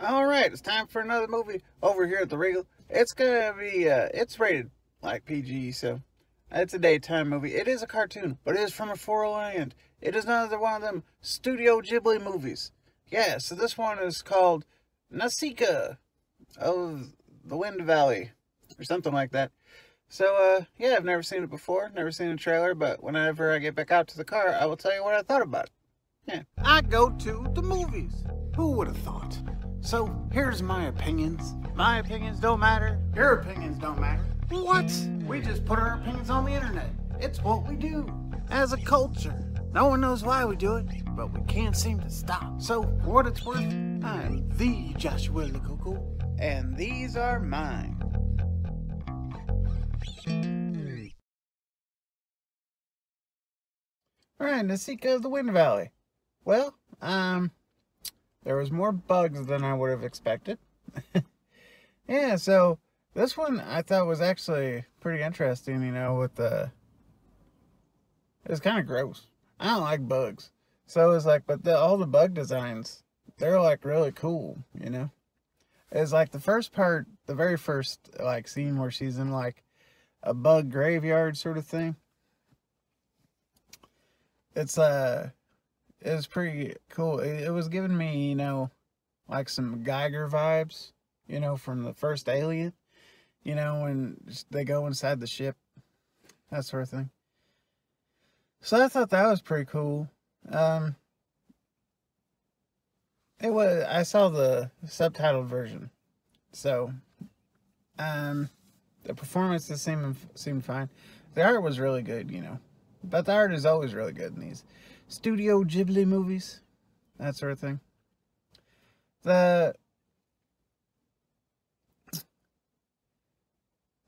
Alright, it's time for another movie over here at the Regal. It's gonna be, it's rated like PG, so it's a daytime movie. It is a cartoon, but it is from a foreign land. It is another one of them Studio Ghibli movies. Yeah, so this one is called Nausicaä of the Wind Valley, or something like that. So, yeah, I've never seen it before, never seen a trailer, but whenever I get back out to the car, I will tell you what I thought about it. Yeah. I go to the movies. Who would have thought? So, here's my opinions. My opinions don't matter. Your opinions don't matter. What? We just put our opinions on the internet. It's what we do. As a culture. No one knows why we do it, but we can't seem to stop. So, for what it's worth, I am the Joshua Lococo, and these are mine. Alright, Nausicaä of the Wind Valley. Well, there was more bugs than I would have expected. Yeah, so this one I thought was actually pretty interesting, you know, with the... It was kind of gross. I don't like bugs. So it was like, but all the bug designs, they're like really cool, you know. It was like the first part, the very first like scene where she's in like a bug graveyard sort of thing. It's it was pretty cool. It was giving me, you know, like some Geiger vibes, you know, from the first Alien, you know, when they go inside the ship, that sort of thing. So I thought that was pretty cool. It was, I saw the subtitled version, so the performances seemed fine. The art was really good, you know, but the art is always really good in these Studio Ghibli movies, that sort of thing.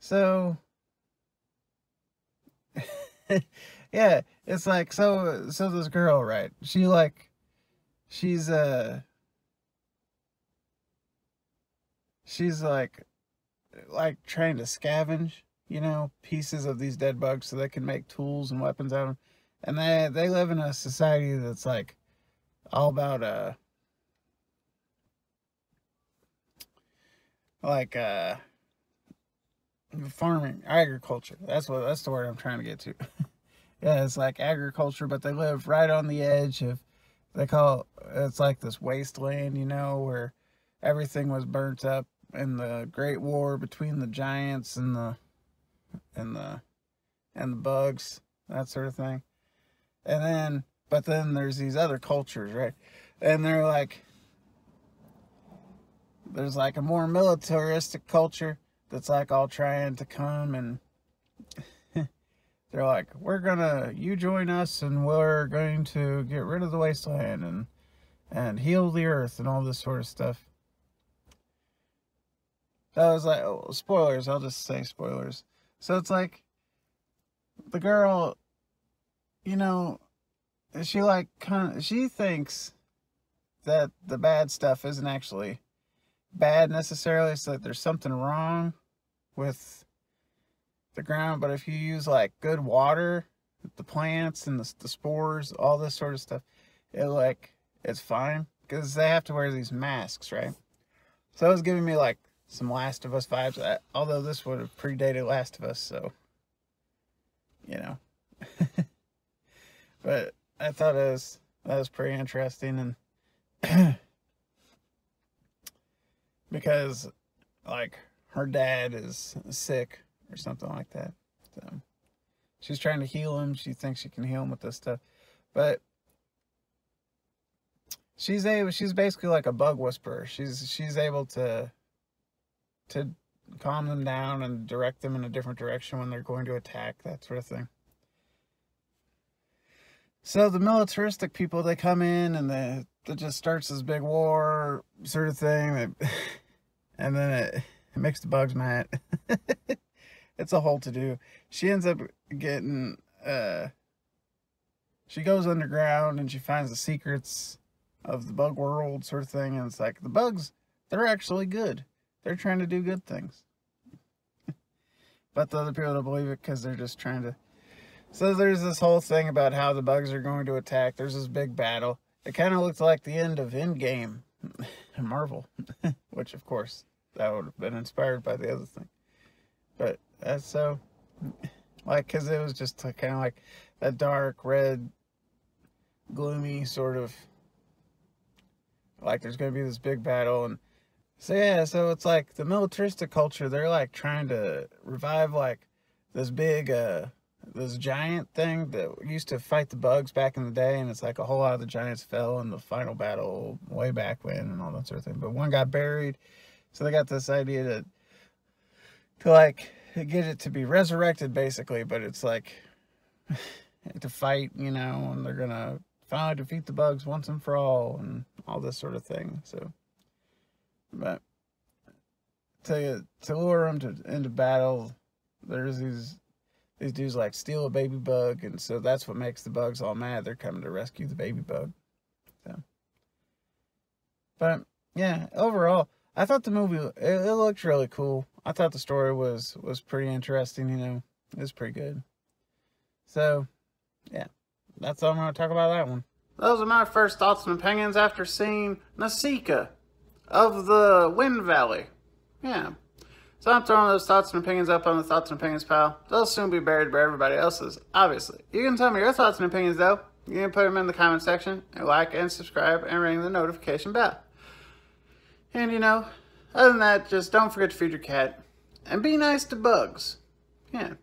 So yeah, it's like, so this girl, right, she like, she's like trying to scavenge, you know, pieces of these dead bugs so they can make tools and weapons out of them. And they live in a society that's like all about farming, agriculture. That's the word I'm trying to get to. Yeah, it's like agriculture, but they live right on the edge of, they call it's like this wasteland, you know, where everything was burnt up in the Great War between the giants and the bugs, that sort of thing. And then, but then there's these other cultures, right? And they're like, there's like a more militaristic culture that's like all trying to come and they're like, you join us and we're going to get rid of the wasteland and heal the earth and all this sort of stuff. That was like, oh, spoilers, I'll just say spoilers. So it's like, the girl, you know, she like she thinks that the bad stuff isn't actually bad necessarily. So that there's something wrong with the ground, but if you use like good water, the plants and the spores, all this sort of stuff, it like, it's fine, because they have to wear these masks, right? So it was giving me like some Last of Us vibes, although this would have predated Last of Us, so you know. But I thought that was pretty interesting, and because like her dad is sick or something like that, so she's trying to heal him. She thinks she can heal him with this stuff, but she's basically like a bug whisperer. She's able to calm them down and direct them in a different direction when they're going to attack, that sort of thing. So the militaristic people, they come in and it just starts this big war sort of thing, and then it makes the bugs mad. It's a whole to-do. She ends up getting, she goes underground and she finds the secrets of the bug world sort of thing, and it's like, the bugs, they're actually good. They're trying to do good things. But the other people don't believe it because they're just trying to... So there's this whole thing about how the bugs are going to attack. There's this big battle. It kind of looked like the end of Endgame Marvel, which of course that would have been inspired by the other thing. But that's so, like, because it was just kind of like that dark, red, gloomy sort of, like, there's going to be this big battle. And so, yeah, so it's like the militaristic culture, they're like trying to revive like this big, this giant thing that used to fight the bugs back in the day. And it's like a whole lot of the giants fell in the final battle way back when and all that sort of thing. But one got buried. So they got this idea to like get it to be resurrected basically. But it's like to fight, you know, and they're going to finally defeat the bugs once and for all and all this sort of thing. So, but to lure them into battle, there's these dudes like steal a baby bug, and so that's what makes the bugs all mad. They're coming to rescue the baby bug. So, but yeah, overall, I thought the movie, it looked really cool. I thought the story was pretty interesting, you know. It was pretty good. So, yeah, that's all I'm going to talk about that one. Those are my first thoughts and opinions after seeing Nausicaä of the Wind Valley. Yeah. So I'm throwing those thoughts and opinions up on the Thoughts and Opinions pile. They'll soon be buried by everybody else's, obviously. You can tell me your thoughts and opinions, though. You can put them in the comment section, and like and subscribe, and ring the notification bell. And, you know, other than that, just don't forget to feed your cat. And be nice to bugs. Yeah.